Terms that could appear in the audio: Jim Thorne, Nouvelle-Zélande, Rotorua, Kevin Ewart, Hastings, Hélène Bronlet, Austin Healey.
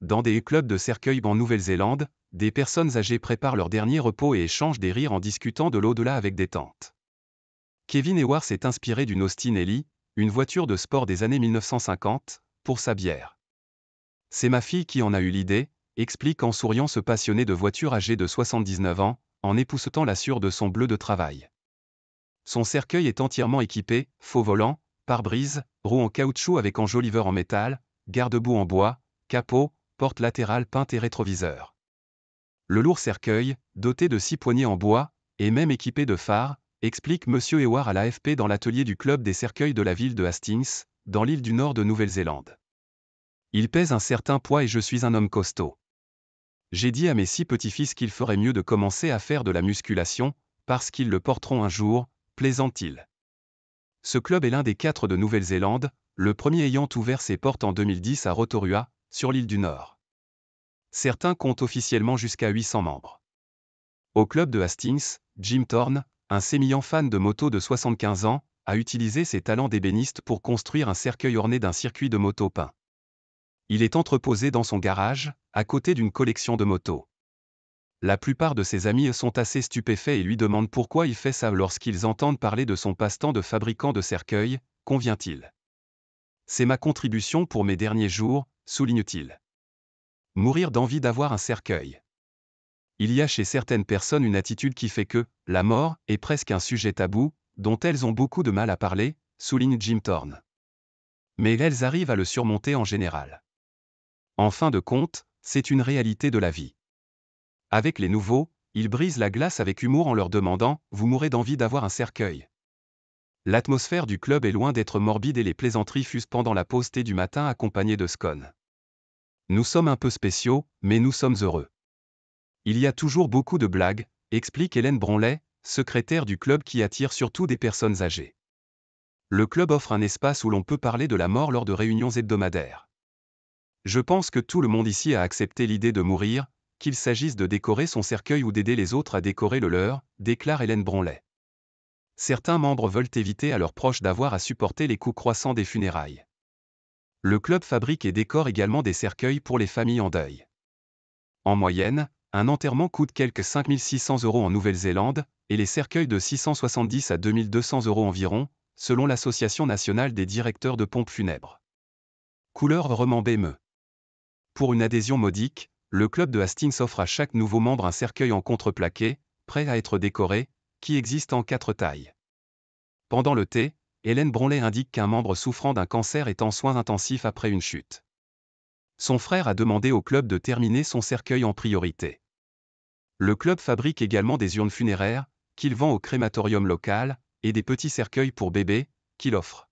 Dans des clubs de cercueil en Nouvelle-Zélande, des personnes âgées préparent leur dernier repos et échangent des rires en discutant de l'au-delà avec des tantes. Kevin Ewart s'est inspiré d'une Austin Healey, une voiture de sport des années 1950, pour sa bière. « C'est ma fille qui en a eu l'idée », explique en souriant ce passionné de voiture âgé de 79 ans, en époussetant la sûre de son bleu de travail. Son cercueil est entièrement équipé, faux volant, pare-brise, roues en caoutchouc avec enjoliveur en métal, garde-boue en bois, capot, porte latérale peinte et rétroviseur. Le lourd cercueil, doté de 6 poignées en bois, et même équipé de phares, explique M. Ewart à l'AFP dans l'atelier du club des cercueils de la ville de Hastings, dans l'île du nord de Nouvelle-Zélande. « Il pèse un certain poids et je suis un homme costaud. J'ai dit à mes 6 petits-fils qu'il ferait mieux de commencer à faire de la musculation, parce qu'ils le porteront un jour, plaisante-t-il. » Ce club est l'un des 4 de Nouvelle-Zélande, le premier ayant ouvert ses portes en 2010 à Rotorua, sur l'île du Nord. Certains comptent officiellement jusqu'à 800 membres. Au club de Hastings, Jim Thorne, un sémillant fan de moto de 75 ans, a utilisé ses talents d'ébéniste pour construire un cercueil orné d'un circuit de moto peint. Il est entreposé dans son garage, à côté d'une collection de motos. La plupart de ses amis sont assez stupéfaits et lui demandent pourquoi il fait ça lorsqu'ils entendent parler de son passe-temps de fabricant de cercueils, convient-il. « C'est ma contribution pour mes derniers jours », souligne-t-il. Mourir d'envie d'avoir un cercueil. Il y a chez certaines personnes une attitude qui fait que la mort est presque un sujet tabou, dont elles ont beaucoup de mal à parler, souligne Jim Thorne. Mais elles arrivent à le surmonter en général. En fin de compte, c'est une réalité de la vie. Avec les nouveaux, il brise la glace avec humour en leur demandant « Vous mourrez d'envie d'avoir un cercueil ». L'atmosphère du club est loin d'être morbide et les plaisanteries fusent pendant la pause thé du matin accompagnées de scones. « Nous sommes un peu spéciaux, mais nous sommes heureux. » Il y a toujours beaucoup de blagues, explique Hélène Bronlet, secrétaire du club qui attire surtout des personnes âgées. Le club offre un espace où l'on peut parler de la mort lors de réunions hebdomadaires. Je pense que tout le monde ici a accepté l'idée de mourir, qu'il s'agisse de décorer son cercueil ou d'aider les autres à décorer le leur, déclare Hélène Bronlet. Certains membres veulent éviter à leurs proches d'avoir à supporter les coûts croissants des funérailles. Le club fabrique et décore également des cercueils pour les familles en deuil. En moyenne, un enterrement coûte quelque 5 600 € en Nouvelle-Zélande, et les cercueils de 670 à 2 200 € environ, selon l'Association nationale des directeurs de pompes funèbres. Couleur roman BME. Pour une adhésion modique, le club de Hastings offre à chaque nouveau membre un cercueil en contreplaqué, prêt à être décoré, qui existe en 4 tailles. Pendant le thé, Hélène Bronlet indique qu'un membre souffrant d'un cancer est en soins intensifs après une chute. Son frère a demandé au club de terminer son cercueil en priorité. Le club fabrique également des urnes funéraires, qu'il vend au crématorium local, et des petits cercueils pour bébés, qu'il offre.